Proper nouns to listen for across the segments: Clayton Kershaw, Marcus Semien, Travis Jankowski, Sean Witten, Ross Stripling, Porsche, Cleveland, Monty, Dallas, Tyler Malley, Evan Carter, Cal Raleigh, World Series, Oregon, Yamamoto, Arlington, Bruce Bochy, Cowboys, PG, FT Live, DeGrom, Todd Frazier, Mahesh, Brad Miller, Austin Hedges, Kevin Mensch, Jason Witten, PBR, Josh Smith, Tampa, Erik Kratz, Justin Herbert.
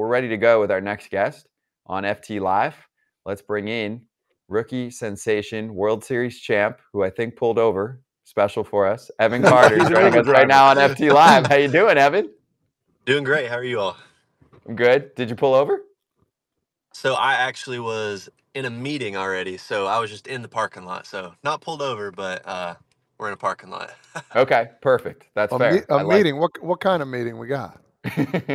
we're ready to go with our next guest on FT Live. Let's bring in rookie sensation, World Series champ, who I think pulled over special for us, Evan Carter, joining us right now on FT Live. How you doing, Evan? Doing great. How are you all? I'm good. Did you pull over? So I actually was in a meeting already, so I was just in the parking lot. So not pulled over, but we're in a parking lot. Okay, perfect. That's fair. A meeting. Like, what kind of meeting we got?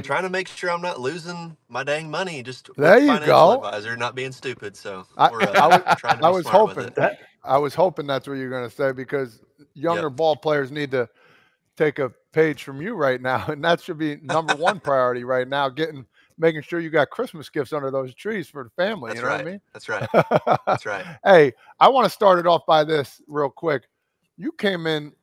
Trying to make sure I'm not losing my dang money. Just there you go. Advisor, not being stupid. So we're, trying to be smart with it. I was hoping that's what you're going to say, because younger ball players need to take a page from you right now, and that should be number one priority right now. Making sure you got Christmas gifts under those trees for the family. That's right. You know what I mean? That's right. That's right. Hey, I want to start it off by this real quick. You came in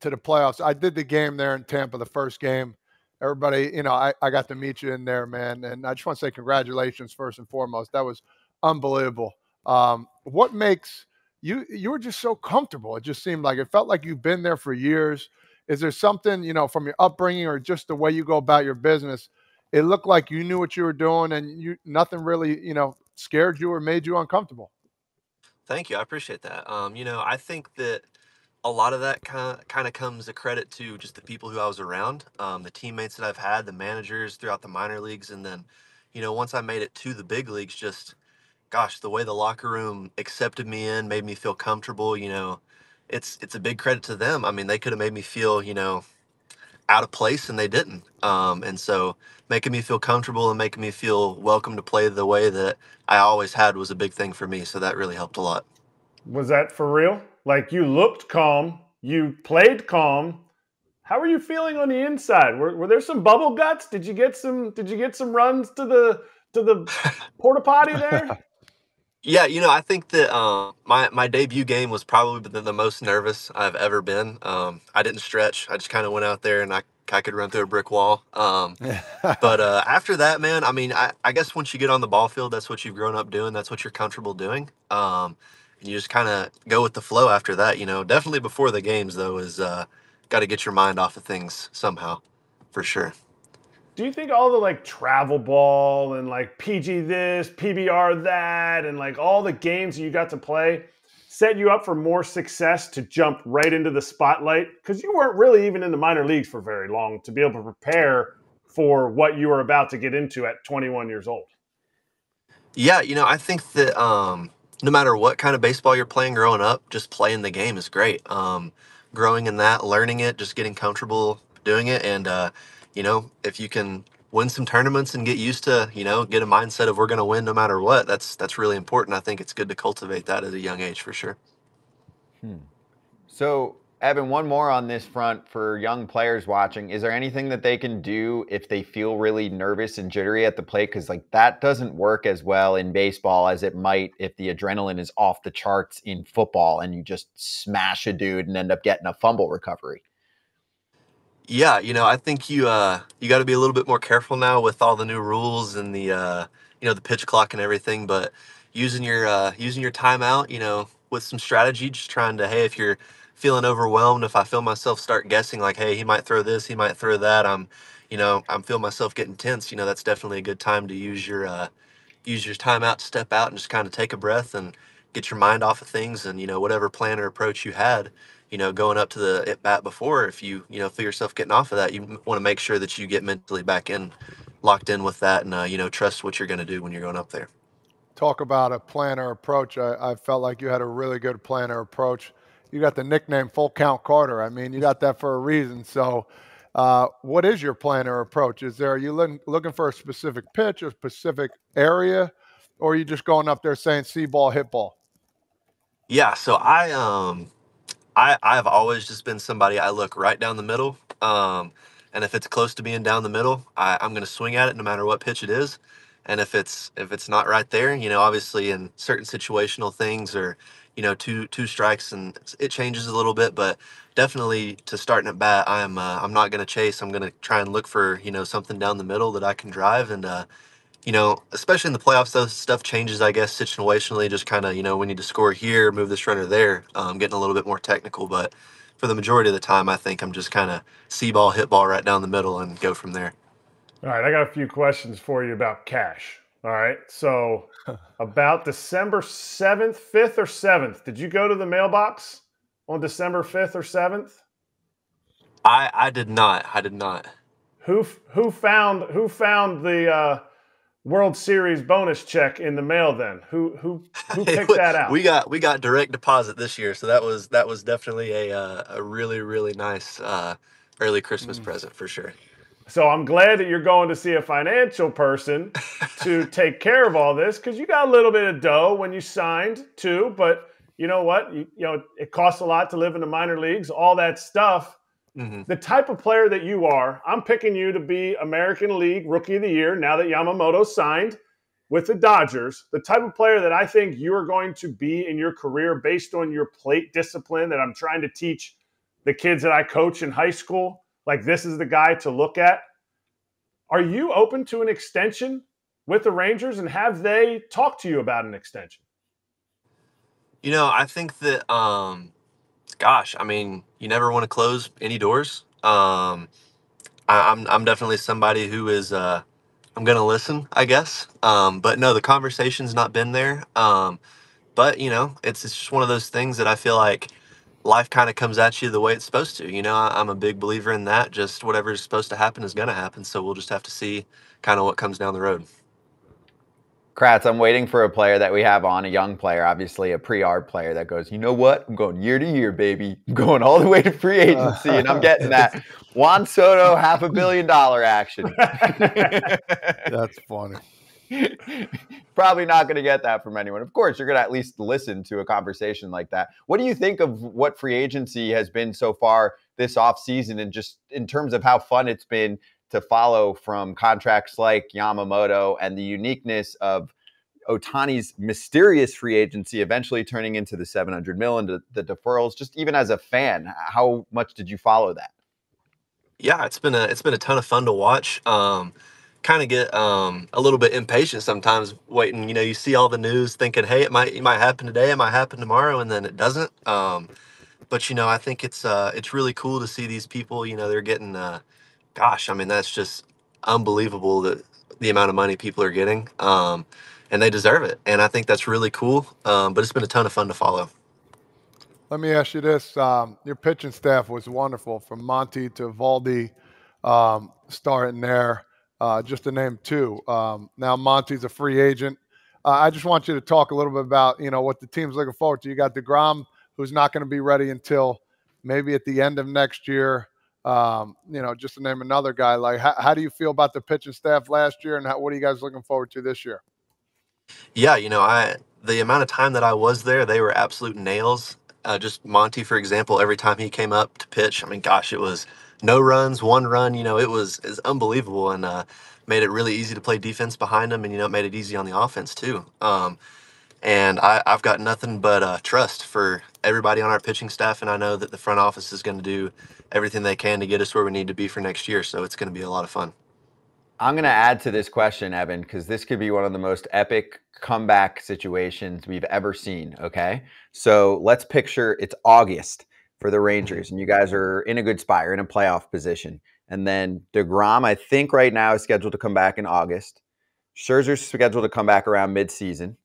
to the playoffs. I did the game there in Tampa, the first game. Everybody, you know, I got to meet you in there, man. And I just want to say congratulations first and foremost. That was unbelievable. What makes you, you were just so comfortable. It just seemed like, it felt like you've been there for years. Is there something, you know, from your upbringing or just the way you go about your business? It looked like you knew what you were doing, and you, nothing really, you know, scared you or made you uncomfortable. Thank you. I appreciate that. You know, I think that a lot of that kind of comes a credit to just the people who I was around, the teammates that I've had, the managers throughout the minor leagues. And then, you know, once I made it to the big leagues, just, gosh, the way the locker room accepted me in, made me feel comfortable, you know, it's a big credit to them. I mean, they could have made me feel, you know, out of place, and they didn't. And so making me feel comfortable and making me feel welcome to play the way that I always had was a big thing for me. So that really helped a lot. Was that for real? Like, you looked calm, you played calm. How are you feeling on the inside? Were there some bubble guts? Did you get some runs to the porta potty there? Yeah, you know, I think that my debut game was probably the most nervous I've ever been. I didn't stretch. I just kind of went out there, and I could run through a brick wall. But after that, man, I mean, I guess once you get on the ball field, that's what you've grown up doing. That's what you're comfortable doing. And you just kind of go with the flow after that, you know. Definitely before the games, though, is got to get your mind off of things somehow, for sure. Do you think all the, like, travel ball and, like, PG this, PBR that, and, like, all the games you got to play set you up for more success to jump right into the spotlight? Because you weren't really even in the minor leagues for very long to be able to prepare for what you were about to get into at 21 years old. Yeah, you know, I think that no matter what kind of baseball you're playing growing up, just playing the game is great. Growing in that, learning it, just getting comfortable doing it, and you know, if you can win some tournaments and get used to, you know, get a mindset of we're going to win no matter what, that's really important. I think it's good to cultivate that at a young age for sure. So, Evan, one more on this front for young players watching. Is there anything that they can do if they feel really nervous and jittery at the plate? Because, like, that doesn't work as well in baseball as it might if the adrenaline is off the charts in football and you just smash a dude and end up getting a fumble recovery. Yeah, you know, I think you got to be a little bit more careful now with all the new rules and the you know, the pitch clock and everything. But using your timeout, you know, with some strategy, just trying to, hey, if you're feeling overwhelmed, if I feel myself start guessing, like, hey, he might throw this, he might throw that, I'm feeling myself getting tense. You know, that's definitely a good time to use your timeout, step out, and just kind of take a breath and get your mind off of things. And, you know, whatever plan or approach you had, you know, going up to the at bat before, if you know, feel yourself getting off of that, you want to make sure that you get mentally back in, locked in with that, and you know, trust what you're going to do when you're going up there. Talk about a plan or approach. I felt like you had a really good plan or approach. You got the nickname Full Count Carter. I mean, you got that for a reason. So, what is your plan or approach? Are you looking for a specific pitch, a specific area, or are you just going up there saying see ball, hit ball? Yeah. So I've always just been somebody, I look right down the middle, and if it's close to being down the middle, I'm going to swing at it no matter what pitch it is. And if it's not right there, you know, obviously in certain situational things, or, you know, two strikes and it changes a little bit, but definitely to start at bat, I'm not going to chase. I'm going to try and look for, you know, something down the middle that I can drive. And you know, especially in the playoffs, though, stuff changes, I guess, situationally, just kind of, you know, we need to score here, move this runner there, getting a little bit more technical. But for the majority of the time, I think I'm just kind of see ball, hit ball right down the middle and go from there. All right, I got a few questions for you about cash. All right, so about December 7th, 5th, or 7th, did you go to the mailbox on December 5th or 7th? I did not. I did not. Who found the World Series bonus check in the mail then? Who picked that out? We got direct deposit this year, so that was definitely a really nice early Christmas present for sure. So I'm glad that you're going to see a financial person to take care of all this, because you got a little bit of dough when you signed too. But you know what? You know it costs a lot to live in the minor leagues, all that stuff. Mm-hmm. The type of player that you are, I'm picking you to be American League Rookie of the Year now that Yamamoto signed with the Dodgers. The type of player that I think you are going to be in your career based on your plate discipline that I'm trying to teach the kids that I coach in high school. Like, this is the guy to look at. Are you open to an extension with the Rangers, and have they talked to you about an extension? You know, I think that gosh, I mean, you never want to close any doors. I'm definitely somebody who is I'm going to listen, I guess. But no, the conversation's not been there. But you know, it's just one of those things that I feel like life kind of comes at you the way it's supposed to. You know, I'm a big believer in that. Just whatever's supposed to happen is going to happen. So we'll just have to see kind of what comes down the road. Kratz, I'm waiting for a player that we have on, a young player, obviously a pre-arb player that goes, you know what? I'm going year to year, baby. I'm going all the way to free agency, and I'm getting that Juan Soto $500 million action. That's funny. Probably not going to get that from anyone. Of course, you're going to at least listen to a conversation like that. What do you think of what free agency has been so far this offseason, and just in terms of how fun it's been to follow from contracts like Yamamoto and the uniqueness of Otani's mysterious free agency eventually turning into the $700 million and the deferrals? Just even as a fan, how much did you follow that? Yeah, it's been a ton of fun to watch. Kind of get a little bit impatient sometimes waiting. You know, you see all the news thinking, hey, it might happen today, it might happen tomorrow, and then it doesn't. But you know, I think it's really cool to see these people. You know, they're getting gosh, I mean, that's just unbelievable, that the amount of money people are getting, and they deserve it. And I think that's really cool, but it's been a ton of fun to follow. Let me ask you this. Your pitching staff was wonderful, from Monty to Valdi, starting there, just to name two. Now Monty's a free agent. I just want you to talk a little bit about, you know, what the team's looking forward to. You got DeGrom, who's not going to be ready until maybe at the end of next year. You know, just to name another guy, like how do you feel about the pitching staff last year, and what are you guys looking forward to this year? Yeah, you know, the amount of time that I was there, they were absolute nails. Just Monty, for example, every time he came up to pitch, I mean, gosh, it was no runs, one run. You know, it was unbelievable, and made it really easy to play defense behind him, and, you know, it made it easy on the offense too. And I've got nothing but trust for everybody on our pitching staff, and I know that the front office is going to do everything they can to get us where we need to be for next year, so it's going to be a lot of fun. I'm going to add to this question, Evan, because this could be one of the most epic comeback situations we've ever seen, okay? So let's picture it's August for the Rangers, and you guys are in a good spot. You're in a playoff position. And then DeGrom, I think right now, is scheduled to come back in August. Scherzer's scheduled to come back around midseason.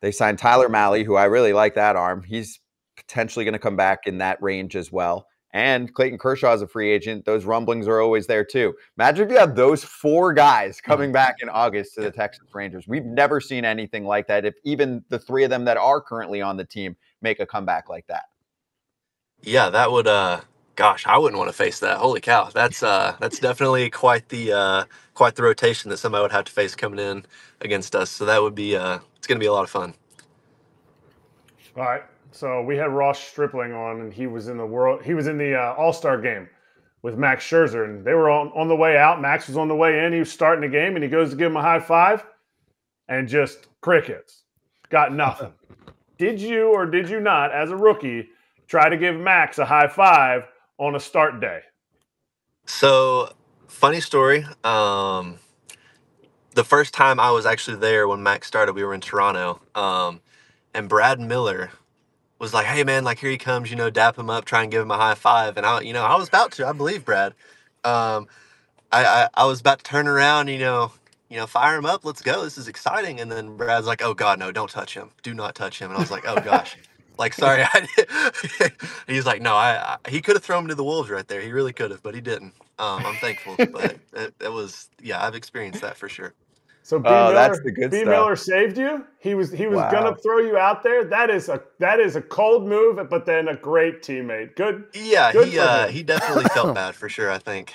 They signed Tyler Malley, who I really like that arm. He's potentially going to come back in that range as well. And Clayton Kershaw is a free agent. Those rumblings are always there too. Imagine if you have those four guys coming back in August to the Texas Rangers. We've never seen anything like that. If even the three of them that are currently on the team make a comeback like that. Yeah, that would, gosh, I wouldn't want to face that. Holy cow. That's definitely quite the rotation that somebody would have to face coming in against us. So that would be, it's going to be a lot of fun. All right. So we had Ross Stripling on, and he was in the All-Star game with Max Scherzer, and they were on the way out. Max was on the way in. He was starting the game, and he goes to give him a high five, and just crickets. Got nothing. Did you or did you not, as a rookie, try to give Max a high five on a start day? So, funny story. The first time I was actually there when Max started, we were in Toronto, and Brad Miller was like, hey, man, like, here he comes, you know, dap him up, try and give him a high five. And I was about to, I believe Brad. I was about to turn around, you know, fire him up. Let's go. This is exciting. And then Brad's like, oh, God, no, don't touch him. Do not touch him. And I was like, oh, gosh. Like, sorry. He's like, no, he could have thrown him to the wolves right there. He really could have, but he didn't. I'm thankful. But it was, yeah, I've experienced that for sure. So B. Miller saved you. He was wow. Gonna throw you out there. That is a cold move, but then a great teammate. Good. Yeah, good he definitely felt bad for sure, I think.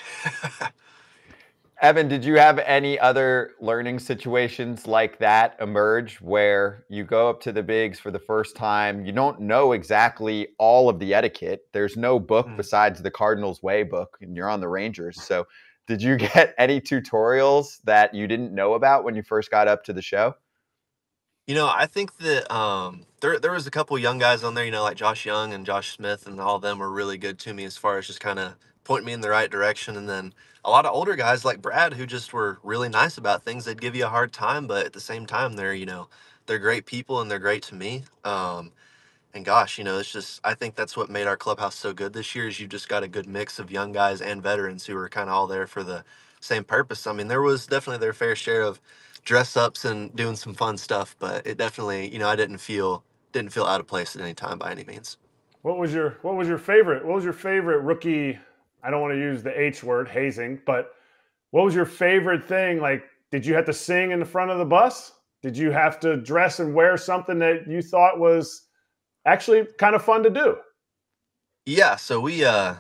Evan, did you have any other learning situations like that emerge where you go up to the bigs for the first time? You don't know exactly all of the etiquette. There's no book besides the Cardinals Way book, and you're on the Rangers, so. Did you get any tutorials that you didn't know about when you first got up to the show? You know, I think that there was a couple of young guys on there, you know, like Josh Young and Josh Smith, and all of them were really good to me as far as just kind of pointing me in the right direction. And then a lot of older guys like Brad who just were really nice about things. They'd give you a hard time, but at the same time, they're great people and they're great to me. And gosh, you know, it's just, I think that's what made our clubhouse so good this year is you've just got a good mix of young guys and veterans who are kind of all there for the same purpose. I mean, there was definitely their fair share of dress ups and doing some fun stuff, but it definitely, you know, I didn't feel out of place at any time by any means. What was your favorite rookie? I don't want to use the H word, hazing, but what was your favorite thing? Like, did you have to sing in the front of the bus? Did you have to dress and wear something that you thought was actually kind of fun to do? Yeah, so I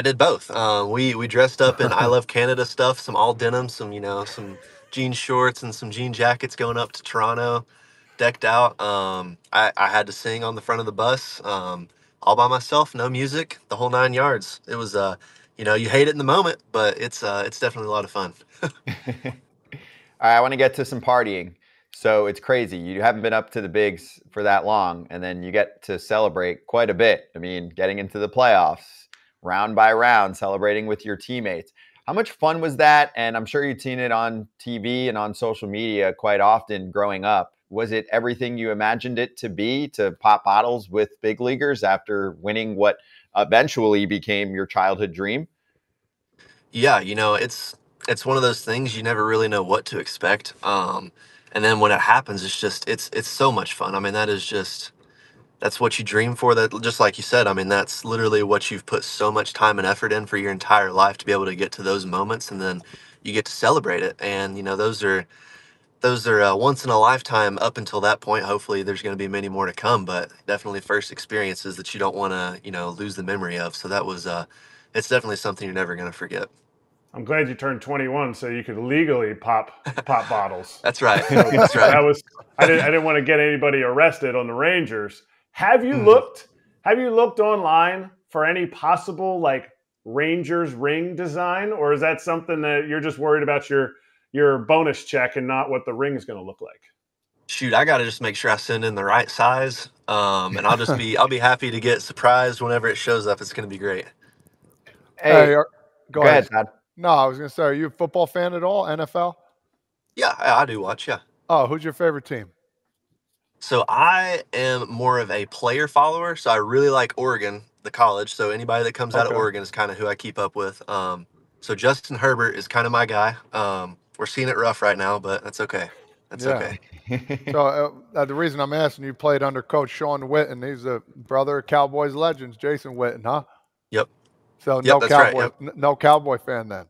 did both. We dressed up in I Love Canada stuff, some all denim, some, you know, some jean shorts and some jean jackets going up to Toronto, decked out. I had to sing on the front of the bus, all by myself, no music, the whole nine yards. It was, you know, you hate it in the moment, but it's definitely a lot of fun. All right, I want to get to some partying. So it's crazy. You haven't been up to the bigs for that long, and then you get to celebrate quite a bit. I mean, getting into the playoffs, round by round, celebrating with your teammates. How much fun was that? And I'm sure you've seen it on TV and on social media quite often growing up. Was it everything you imagined it to be, to pop bottles with big leaguers after winning what eventually became your childhood dream? Yeah, you know, it's one of those things you never really know what to expect. And then when it happens, it's just, it's so much fun. I mean, that's what you dream for. That, just like you said, I mean, that's literally what you've put so much time and effort in for your entire life to be able to get to those moments. And then you get to celebrate it. And, you know, those are once in a lifetime up until that point. Hopefully there's going to be many more to come, but definitely first experiences that you don't want to, you know, lose the memory of. So that was, it's definitely something you're never going to forget. I'm glad you turned 21 so you could legally pop bottles. That's right. That's right. I didn't want to get anybody arrested on the Rangers. Have you looked online for any possible like Rangers ring design, or is that something that you're just worried about your bonus check and not what the ring is going to look like? Shoot, I got to just make sure I send in the right size, and I'll be happy to get surprised whenever it shows up. It's going to be great. Hey, go ahead, Todd. No, I was going to say, are you a football fan at all, NFL? Yeah, I do watch, yeah. Oh, who's your favorite team? So I am more of a player follower, so I really like Oregon, the college. So anybody that comes out of Oregon is kind of who I keep up with. So Justin Herbert is kind of my guy. We're seeing it rough right now, but that's okay. That's okay. So the reason I'm asking, you played under Coach Sean Witten. He's a brother of Cowboys legends, Jason Witten, huh? Yep. So no Cowboy fan then.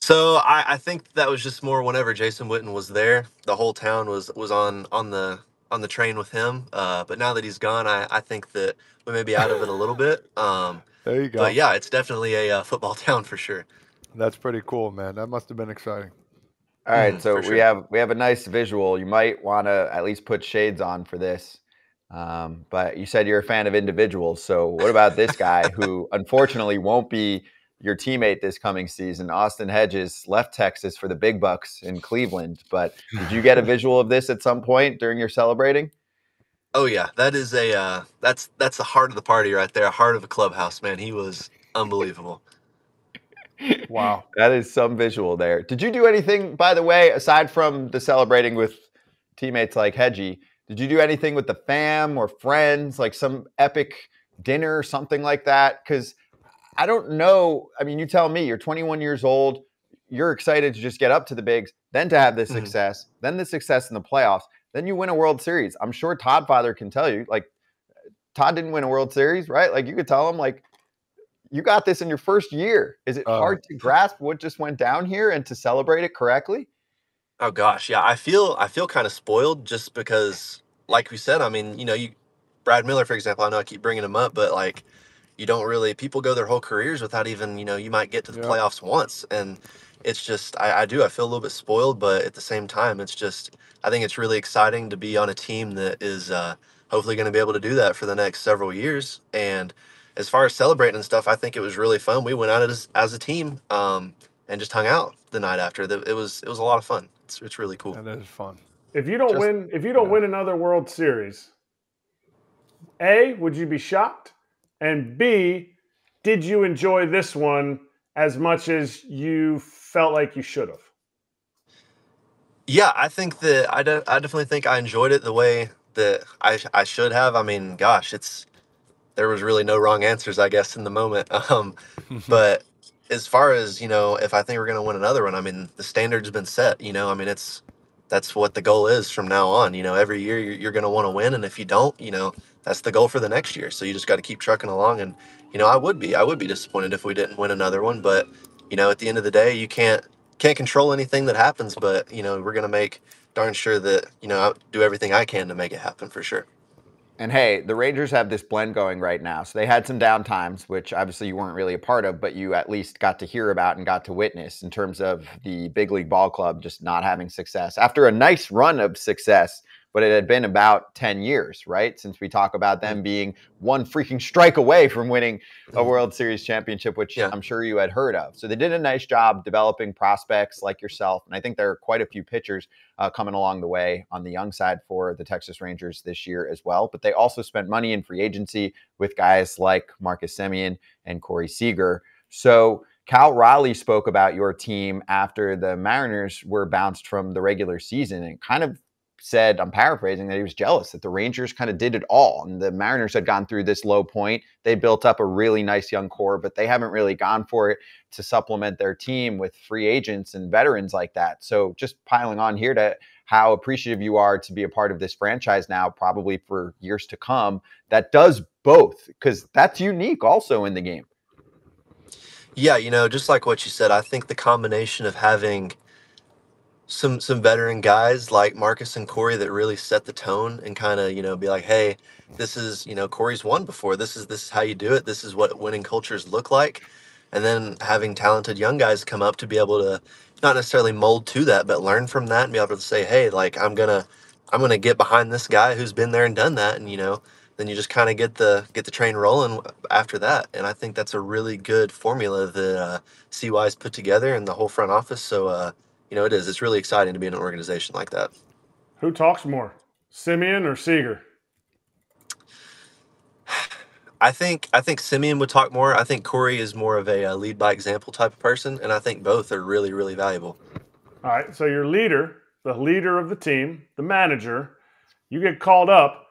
So I think that was just more whenever Jason Witten was there, the whole town was on the train with him. But now that he's gone, I think that we may be out of it a little bit. There you go. But yeah, it's definitely a football town for sure. That's pretty cool, man. That must have been exciting. All right, so we have a nice visual. You might want to at least put shades on for this. But you said you're a fan of individuals. So what about this guy who unfortunately won't be your teammate this coming season? Austin Hedges left Texas for the big bucks in Cleveland. But did you get a visual of this at some point during your celebrating? Oh yeah, that is that's the heart of the party right there. Heart of a clubhouse, man. He was unbelievable. Wow. That is some visual there. Did you do anything, by the way, aside from the celebrating with teammates like Hedgie? Did you do anything with the fam or friends, like some epic dinner or something like that? Because I don't know. I mean, you tell me, you're 21 years old. You're excited to just get up to the bigs, then to have this success, then the success in the playoffs, then you win a World Series. I'm sure Todd Father can tell you, like, Todd didn't win a World Series, right? Like, you could tell him, like, you got this in your first year. Is it hard to grasp what just went down here and to celebrate it correctly? Oh gosh, yeah. I feel kind of spoiled just because, like we said, I mean, you know, Brad Miller, for example, I know I keep bringing him up, but like, you don't really, people go their whole careers without even, you know, you might get to the playoffs once. And it's just, I feel a little bit spoiled, but at the same time, it's just, I think it's really exciting to be on a team that is hopefully going to be able to do that for the next several years. And as far as celebrating and stuff, I think it was really fun. We went out as a team and just hung out the night after. It was a lot of fun. It's really cool. Yeah, that is fun. If you don't win another World Series, A, would you be shocked? And B, did you enjoy this one as much as you felt like you should have? Yeah, I think that I definitely think I enjoyed it the way that I should have. I mean, gosh, there was really no wrong answers, I guess, in the moment. But as far as, you know, if I think we're going to win another one, I mean, the standard's been set, you know, I mean, that's what the goal is from now on. You know, every year you're going to want to win. And if you don't, you know, that's the goal for the next year. So you just got to keep trucking along. And, you know, I would be disappointed if we didn't win another one. But, you know, at the end of the day, you can't control anything that happens. But, you know, we're going to make darn sure that, you know, I'll do everything I can to make it happen for sure. And, hey, the Rangers have this blend going right now. So they had some down times, which obviously you weren't really a part of, but you at least got to hear about and got to witness in terms of the big league ball club just not having success. After a nice run of success, but it had been about 10 years, right, since we talk about them being one freaking strike away from winning a World Series championship, which I'm sure you had heard of. So they did a nice job developing prospects like yourself, and I think there are quite a few pitchers coming along the way on the young side for the Texas Rangers this year as well. But they also spent money in free agency with guys like Marcus Semien and Corey Seager. So Cal Raleigh spoke about your team after the Mariners were bounced from the regular season and kind of said, I'm paraphrasing, that he was jealous that the Rangers kind of did it all. And the Mariners had gone through this low point. They built up a really nice young core, but they haven't really gone for it to supplement their team with free agents and veterans like that. So just piling on here to how appreciative you are to be a part of this franchise now, probably for years to come, that does both, because that's unique also in the game. Yeah, you know, just like what you said, I think the combination of having some veteran guys like Marcus and Corey that really set the tone and kind of, you know, be like, hey, this is, you know, Corey's won before. This is how you do it. This is what winning cultures look like. And then having talented young guys come up to be able to not necessarily mold to that, but learn from that and be able to say, hey, like, I'm going to get behind this guy who's been there and done that. And, you know, then you just kind of get the train rolling after that. And I think that's a really good formula that CY's put together and the whole front office. So, you know, it is. It's really exciting to be in an organization like that. Who talks more, Semien or Seager? I think Semien would talk more. I think Corey is more of a lead by example type of person, and I think both are really, really valuable. All right, so your leader, the leader of the team, the manager, you get called up.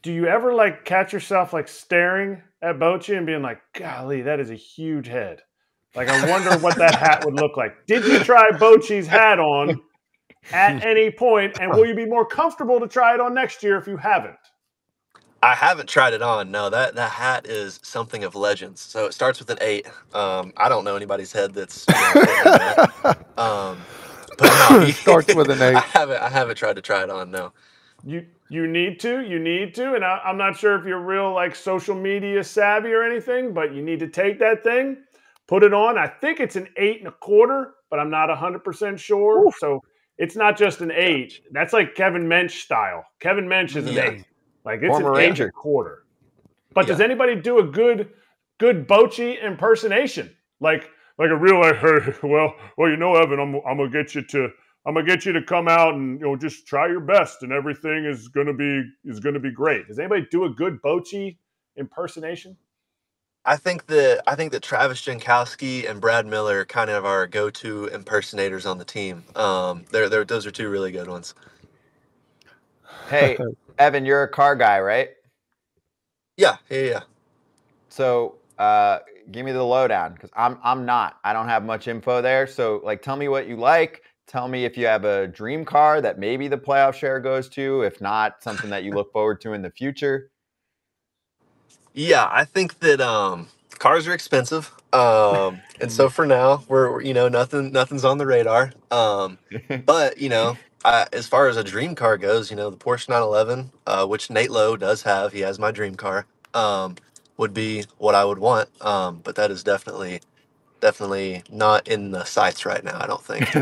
Do you ever, like, catch yourself, like, staring at Bochy and being like, golly, that is a huge head? Like, I wonder what that hat would look like. Did you try Bochy's hat on at any point, and will you be more comfortable to try it on next year if you haven't? I haven't tried it on. No, that hat is something of legends. So it starts with an 8. I don't know anybody's head that's, you know, that. But no, it starts with an 8. I haven't tried to try it on. No. You need to, and I'm not sure if you're real, like, social media savvy or anything, but you need to take that thing. Put it on. I think it's an 8 1/4, but I'm not 100% sure. Ooh. So it's not just an 8. That's like Kevin Mensch style. Kevin Mensch is an 8. Like, it's former an 8 1/4. But does anybody do a good Bochy impersonation? Like a real, like, hey, well, you know, Evan, I'm gonna get you to come out and, you know, just try your best, and everything is gonna be great. Does anybody do a good Bochy impersonation? I think that Travis Jankowski and Brad Miller are kind of our go-to impersonators on the team. Those are two really good ones. Hey, Evan, you're a car guy, right? Yeah. So give me the lowdown, because I don't have much info there. So like, tell me what you like. Tell me if you have a dream car that maybe the playoff share goes to, if not something that you look forward to in the future. Yeah, I think that cars are expensive. And so for now, we're, you know, nothing's on the radar. But, you know, as far as a dream car goes, you know, the Porsche 911, which Nate Lowe does have, he has my dream car, would be what I would want. But that is definitely not in the sights right now, I don't think.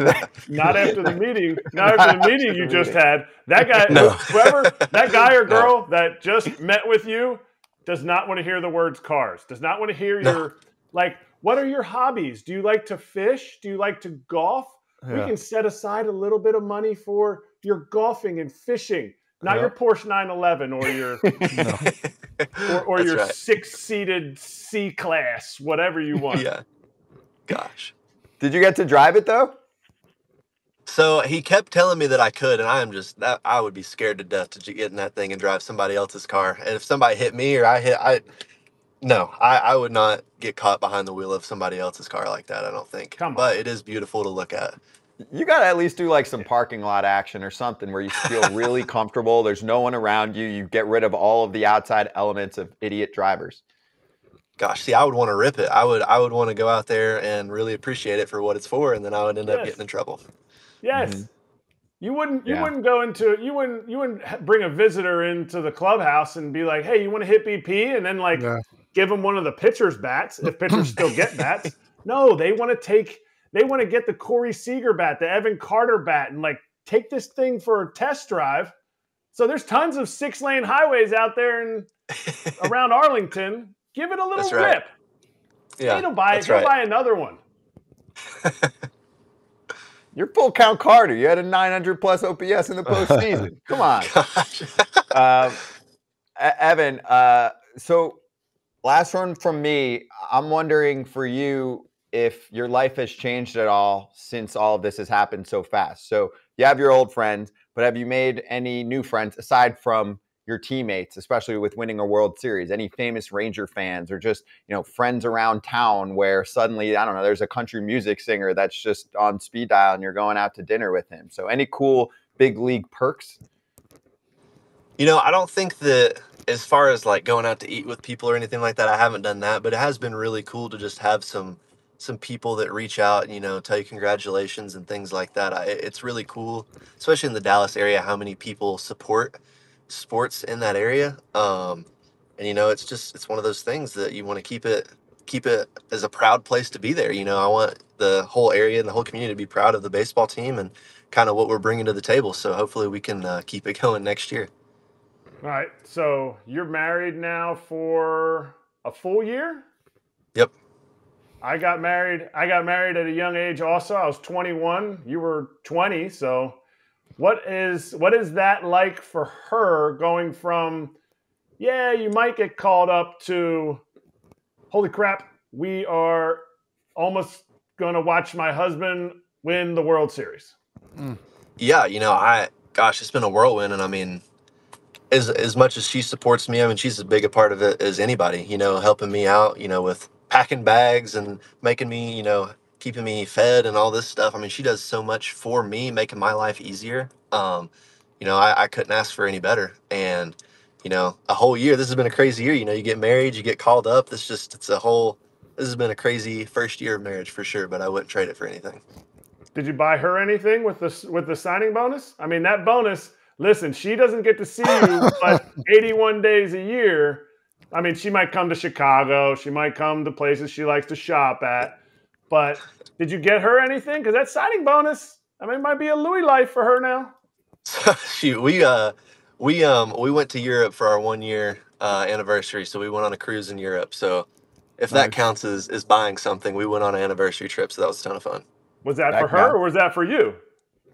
Not after the meeting. Not after the meeting you just had. That guy, no. Whoever, that guy or girl that just met with you does not want to hear the words cars. Does not want to hear your, like, what are your hobbies? Do you like to fish? Do you like to golf? Yeah. We can set aside a little bit of money for your golfing and fishing, not your Porsche 911 or your or your six-seated C-Class, whatever you want. Yeah. Gosh. Did you get to drive it, though? So he kept telling me that I could, and I would be scared to death to get in that thing and drive somebody else's car. And if somebody hit me or I would not get caught behind the wheel of somebody else's car like that, I don't think. Come on. But it is beautiful to look at. You got to at least do like some parking lot action or something where you feel really comfortable. There's no one around you. You get rid of all of the outside elements of idiot drivers. Gosh, see, I would want to rip it. I would want to go out there and really appreciate it for what it's for, and then I would end up getting in trouble. Yes. Mm-hmm. You wouldn't go into you wouldn't bring a visitor into the clubhouse and be like, "Hey, you want to hit BP?" and then like give them one of the pitcher's bats, if pitchers still get bats. No, they want to get the Corey Seager bat, the Evan Carter bat, and like take this thing for a test drive. So there's tons of 6-lane highways out there and around Arlington. Give it a little rip. Yeah, he'll buy it. He'll buy another one. You're full count Carter. You had a 900+ OPS in the postseason. Come on, Evan. So last one from me. I'm wondering for you if your life has changed at all since all of this has happened so fast. So you have your old friends, but have you made any new friends aside from your teammates, especially with winning a World Series? Any famous Ranger fans, or just, you know, friends around town where suddenly, I don't know, there's a country music singer that's just on speed dial and you're going out to dinner with him? So any cool big league perks? You know, I don't think that as far as like going out to eat with people or anything like that, I haven't done that, but it has been really cool to just have some people that reach out and, you know, tell you congratulations and things like that. It's really cool, especially in the Dallas area, how many people support sports in that area, and you know, it's one of those things that you want to keep it as a proud place to be there. You know, I want the whole area and the whole community to be proud of the baseball team and kind of what we're bringing to the table. So hopefully we can keep it going next year. All right, so you're married now for a full year? Yep. I got married at a young age also. I was 21, you were 20, so what is that like for her, going from, yeah, you might get called up, to, holy crap, we are almost going to watch my husband win the World Series? Yeah, you know, gosh, it's been a whirlwind. And I mean, as much as she supports me, I mean, she's as big a part of it as anybody, you know, helping me out, you know, with packing bags and making me, you know, keeping me fed and all this stuff. I mean, she does so much for me, making my life easier. You know, I couldn't ask for any better. And, you know, a whole year, this has been a crazy year. You know, you get married, you get called up. This has been a crazy first year of marriage for sure, but I wouldn't trade it for anything. Did you buy her anything with the signing bonus? I mean, that bonus, listen, she doesn't get to see you but 81 days a year. I mean, she might come to Chicago. She might come to places she likes to shop at. But did you get her anything? Because that signing bonus, I mean, it might be a Louis life for her now. Shoot, we went to Europe for our 1 year anniversary, so we went on a cruise in Europe. So if that counts as buying something, we went on an anniversary trip, so that was a ton of fun. Was that for her or was that for you?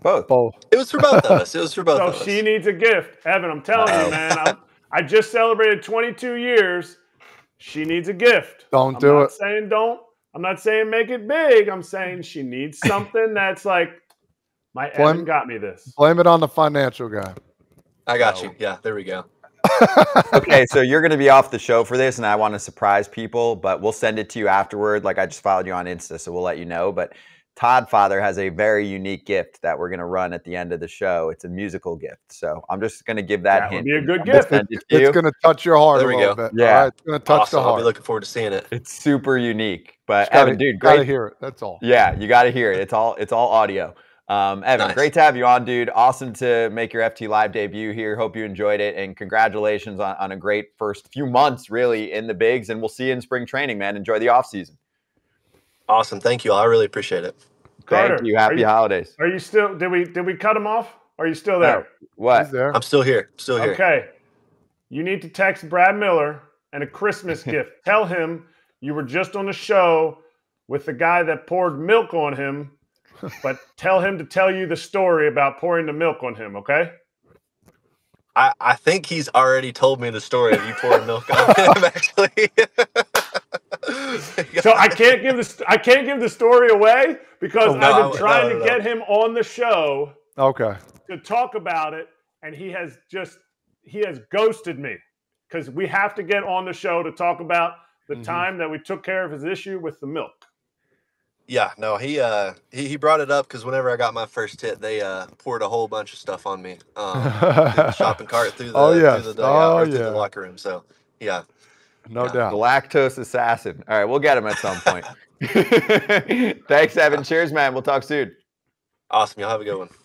Both. It was for both of us. So she needs a gift. Evan, I'm telling you, man, I just celebrated 22 years. She needs a gift. Don't do it. I'm not saying don't. I'm not saying make it big. I'm saying she needs something that's like, my Evan got me this. Blame it on the financial guy. I got you. Yeah, there we go. Okay, so you're going to be off the show for this, and I want to surprise people, but we'll send it to you afterward. Like, I just followed you on Insta, so we'll let you know. But Todd Father has a very unique gift that we're going to run at the end of the show. It's a musical gift. So I'm just going to give that hint. That would be a good gift. It's going to touch your heart a little bit. Yeah. Right, it's going to touch the heart. I'll be looking forward to seeing it. It's super unique. But gotta, Evan, dude, great to hear it. That's all. Yeah, you got to hear it. It's all audio. Evan, nice. Great to have you on, dude. Awesome to make your FT Live debut here. Hope you enjoyed it. And congratulations on a great first few months, really, in the bigs. And we'll see you in spring training, man. Enjoy the offseason. Awesome. Thank you all. I really appreciate it. Carter, thank you. Happy holidays. Are you still, did we cut him off? Are you still there? No. What? There. I'm still here. Still here. Okay. You need to text Brad Miller and a Christmas gift. Tell him you were just on the show with the guy that poured milk on him, but tell him to tell you the story about pouring the milk on him. Okay. I think he's already told me the story of you pouring milk on him, actually. So I can't give the story away because I've been trying to get him on the show. Okay. To talk about it, and he has ghosted me because we have to get on the show to talk about the time that we took care of his issue with the milk. Yeah, no, he brought it up because whenever I got my first hit, they poured a whole bunch of stuff on me, the shopping cart through the through the locker room. So yeah. No doubt. The lactose assassin. All right, we'll get him at some point. Thanks, Evan. Cheers, man. We'll talk soon. Awesome. Y'all have a good one.